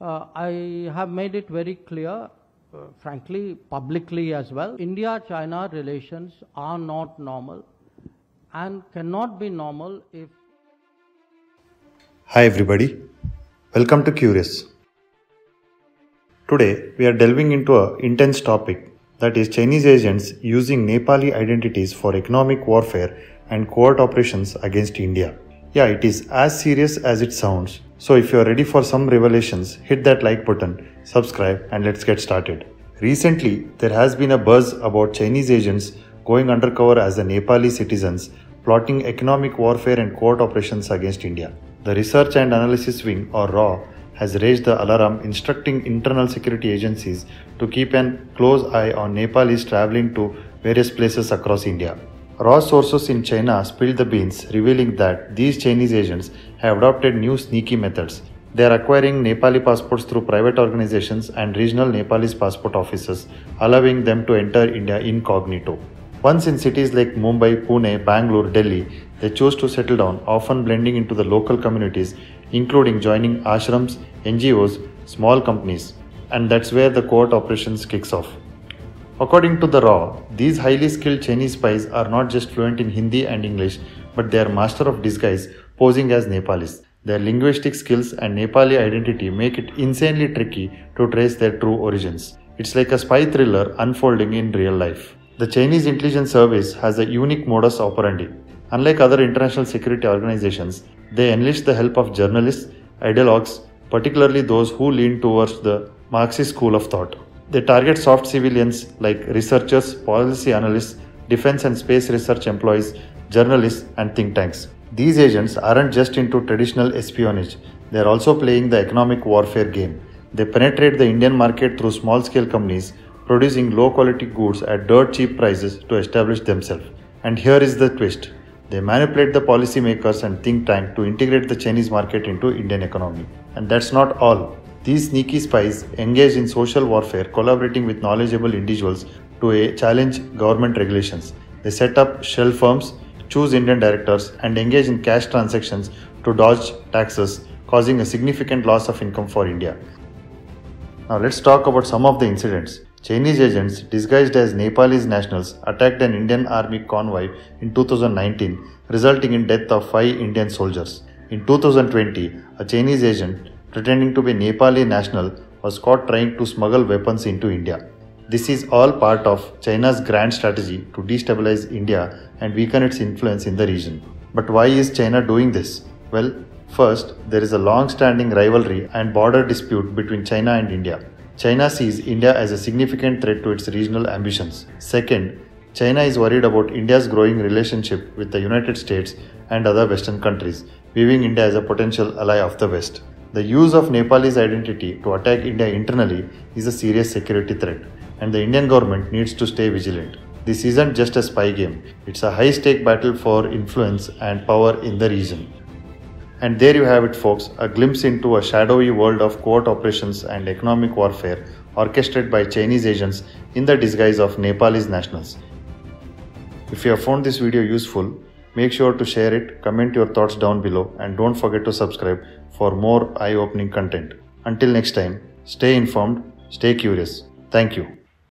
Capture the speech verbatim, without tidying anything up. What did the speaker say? Uh, I have made it very clear, uh, frankly, publicly as well. India-China relations are not normal and cannot be normal if... Hi everybody, welcome to Qurius. Today we are delving into an intense topic, that is Chinese agents using Nepali identities for economic warfare and covert operations against India. Yeah, it is as serious as it sounds. So if you are ready for some revelations, hit that like button, subscribe, and let's get started. Recently, there has been a buzz about Chinese agents going undercover as the Nepali citizens, plotting economic warfare and covert operations against India. The Research and Analysis Wing, or RAW, has raised the alarm, instructing internal security agencies to keep a close eye on Nepalis traveling to various places across India. Raw sources in China spilled the beans, revealing that these Chinese agents have adopted new sneaky methods. They are acquiring Nepali passports through private organizations and regional Nepalese passport offices, allowing them to enter India incognito. Once in cities like Mumbai, Pune, Bangalore, Delhi, they choose to settle down, often blending into the local communities, including joining ashrams, N G Os, small companies. And that's where the covert operations kicks off. According to the RAW, these highly skilled Chinese spies are not just fluent in Hindi and English, but they are master of disguise, posing as Nepalis. Their linguistic skills and Nepali identity make it insanely tricky to trace their true origins. It's like a spy thriller unfolding in real life. The Chinese intelligence service has a unique modus operandi. Unlike other international security organizations, they enlist the help of journalists, ideologues, particularly those who lean towards the Marxist school of thought. They target soft civilians like researchers, policy analysts, defense and space research employees, journalists, and think tanks. These agents aren't just into traditional espionage, they are also playing the economic warfare game. They penetrate the Indian market through small-scale companies, producing low-quality goods at dirt-cheap prices to establish themselves. And here is the twist. They manipulate the policymakers and think tanks to integrate the Chinese market into Indian economy. And that's not all. These sneaky spies engage in social warfare, collaborating with knowledgeable individuals to challenge government regulations. They set up shell firms, choose Indian directors, and engage in cash transactions to dodge taxes, causing a significant loss of income for India. Now let's talk about some of the incidents. Chinese agents disguised as Nepalese nationals attacked an Indian army convoy in two thousand nineteen, resulting in the death of five Indian soldiers. In two thousand twenty, a Chinese agent pretending to be Nepali national was caught trying to smuggle weapons into India. This is all part of China's grand strategy to destabilize India and weaken its influence in the region. But why is China doing this? Well, first, there is a long-standing rivalry and border dispute between China and India. China sees India as a significant threat to its regional ambitions. Second, China is worried about India's growing relationship with the United States and other Western countries, viewing India as a potential ally of the West. The use of Nepalese identity to attack India internally is a serious security threat, and the Indian government needs to stay vigilant. This isn't just a spy game, it's a high-stake battle for influence and power in the region. And there you have it, folks, a glimpse into a shadowy world of covert operations and economic warfare orchestrated by Chinese agents in the disguise of Nepalese nationals. If you have found this video useful, make sure to share it, comment your thoughts down below, and don't forget to subscribe for more eye-opening content. Until next time, stay informed, stay curious. Thank you.